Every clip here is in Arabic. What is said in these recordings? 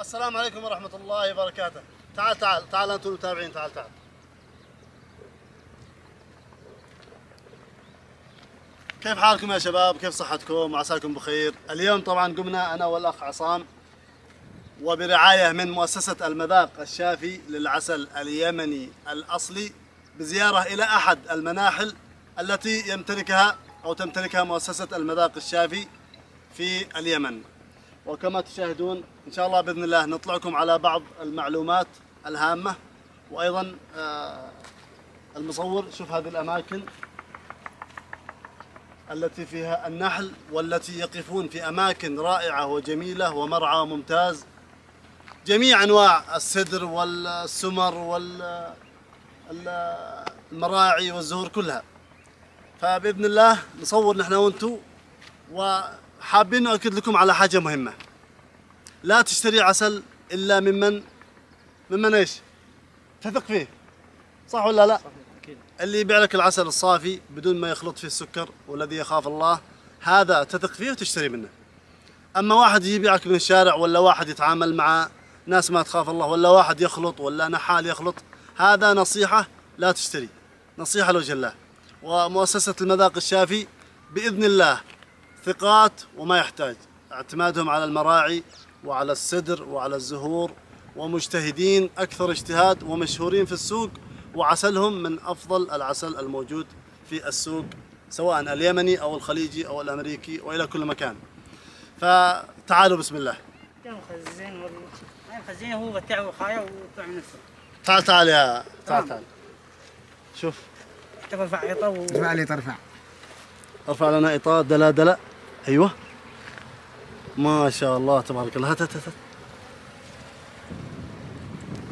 السلام عليكم ورحمة الله وبركاته. تعال تعال تعال أنتم المتابعين، تعال تعال. كيف حالكم يا شباب؟ كيف صحتكم؟ عساكم بخير. اليوم طبعا قمنا أنا والأخ عصام وبرعاية من مؤسسة المذاق الشافي للعسل اليمني الأصلي بزيارة إلى أحد المناحل التي يمتلكها أو تمتلكها مؤسسة المذاق الشافي في اليمن. وكما تشاهدون إن شاء الله بإذن الله نطلعكم على بعض المعلومات الهامة، وأيضا المصور شوف هذه الأماكن التي فيها النحل والتي يقفون في أماكن رائعة وجميلة ومرعى ممتاز، جميع أنواع السدر والسمر والمراعي والزهور كلها. فبإذن الله نصور نحن وانتو. وحابين أؤكد لكم على حاجة مهمة، لا تشتري عسل إلا ممن إيش؟ تثق فيه، صح ولا لا؟ اللي يبيع لك العسل الصافي بدون ما يخلط فيه السكر والذي يخاف الله، هذا تثق فيه وتشتري منه. أما واحد يبيعك من الشارع، ولا واحد يتعامل مع ناس ما تخاف الله، ولا واحد يخلط، ولا نحال يخلط، هذا نصيحة لا تشتري، نصيحة لوجه الله. ومؤسسة المذاق الشافي بإذن الله ثقات وما يحتاج، اعتمادهم على المراعي وعلى السدر وعلى الزهور، ومجتهدين أكثر اجتهاد ومشهورين في السوق، وعسلهم من أفضل العسل الموجود في السوق سواء اليمني أو الخليجي أو الأمريكي وإلى كل مكان. فتعالوا بسم الله. خزين هو تعب وخايا وطلع من السوق. تعال تعال يا تعال تعال. شوف. ترفع إيطا ارفع لي ترفع. ارفع لنا إيطا دلا دلا. أيوه. ما شاء الله تبارك الله. هات هات هات.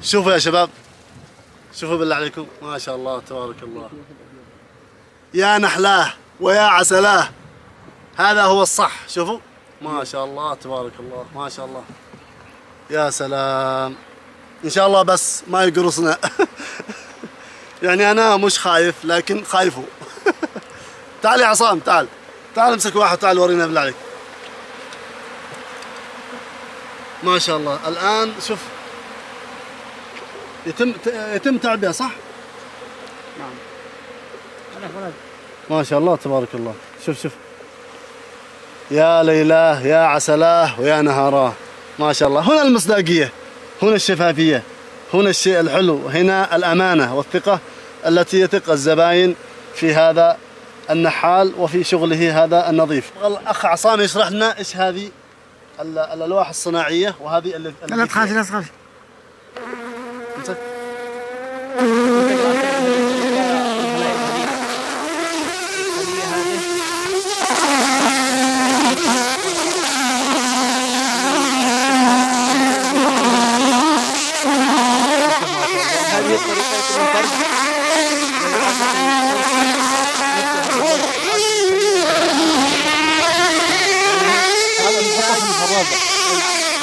شوفوا يا شباب. شوفوا بالله عليكم، ما شاء الله تبارك الله، يا نحلاه ويا عسلاه، هذا هو الصح. شوفوا ما شاء الله تبارك الله، ما شاء الله، يا سلام. إن شاء الله بس ما يقرصنا يعني أنا مش خايف لكن خايفوا تعال يا عصام، تعال تعال امسك واحد، تعال ورينا بالله عليك. ما شاء الله الآن شوف يتم تعبئة، صح؟ نعم. ما شاء الله تبارك الله، شوف شوف. يا ليلاه يا عسلاه ويا نهاراه، ما شاء الله. هنا المصداقية، هنا الشفافية، هنا الشيء الحلو، هنا الأمانة والثقة التي يثق الزباين في هذا النحال وفي شغله هذا النظيف. الأخ عصام يشرح لنا إيش هذه الألواح الصناعية وهذه اللي لا تخافي لا تخافي.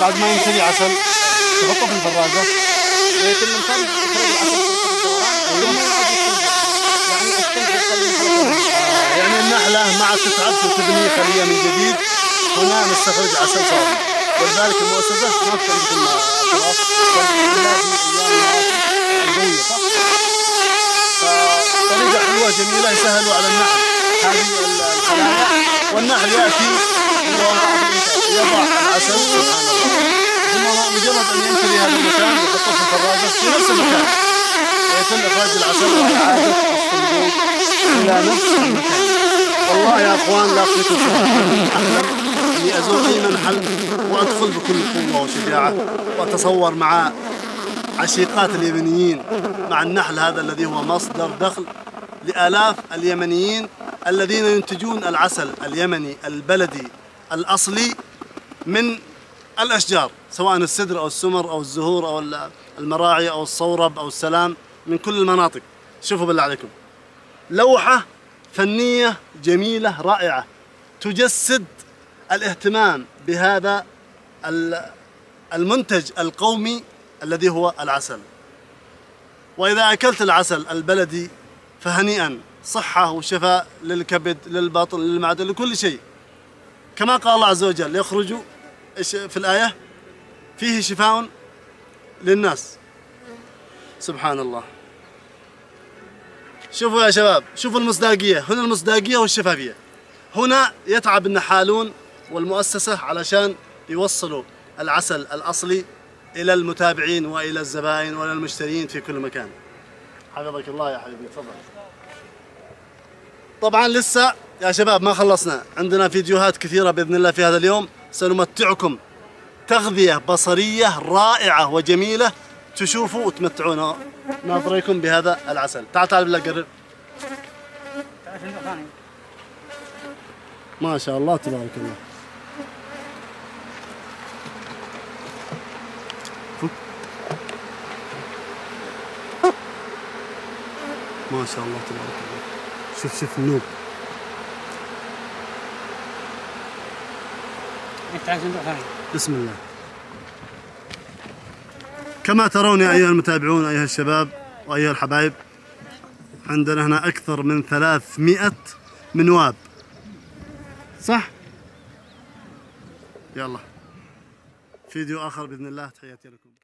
بعد ما ينسلي عسل تحطه في البرازة ويتم الفرد يعني النحلة مع تتعب وتبني خلية من جديد، هنا نستخرج عسل صافي. ولذلك المؤسسة ما تخرج التراث طريقة حلوة جميلة يسهلوا على النحل هذه الخلايا، والنحل يأتي يضع العسل سبحان الله، ثم مجرد أن ينتهي هذا المكان يحطه في الفرازة في نفس المكان، ويتم إخراج العسل والعادة الصندوق إلى نفس المكان. والله يا أخوان لا أخليكم أحلم إني أزور أي منحل وأدخل بكل قوة وشجاعة وأتصور مع عشيقات اليمنيين مع النحل هذا الذي هو مصدر دخل لآلاف اليمنيين الذين ينتجون العسل اليمني البلدي الأصلي من الأشجار، سواء السدر أو السمر أو الزهور أو المراعي أو الصورب أو السلام، من كل المناطق. شوفوا بالله عليكم، لوحة فنية جميلة رائعة تجسد الاهتمام بهذا المنتج القومي الذي هو العسل. وإذا أكلت العسل البلدي فهنيئا، صحة وشفاء للكبد للبطن للمعدة لكل شيء، كما قال الله عز وجل يخرج في الآية فيه شفاء للناس. سبحان الله. شوفوا يا شباب، شوفوا المصداقية، هنا المصداقية والشفافية. هنا يتعب النحالون والمؤسسة علشان يوصلوا العسل الأصلي إلى المتابعين وإلى الزبائن وإلى المشترين في كل مكان. حفظك الله يا حبيبي، تفضل. طبعا لسه يا شباب ما خلصنا، عندنا فيديوهات كثيرة بإذن الله في هذا اليوم، سنمتعكم تغذية بصرية رائعة وجميلة، تشوفوا وتمتعون ناظريكم بهذا العسل. تعال تعال بالله قرب. ما شاء الله تبارك الله. ما شاء الله تبارك الله. شوف شوف النوب. بسم الله. كما ترون يا أيها المتابعون، أيها الشباب وأيها الحبايب، عندنا هنا أكثر من 300 منواب، صح؟ يلا فيديو آخر بإذن الله. تحياتي لكم.